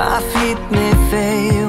my feet may fail.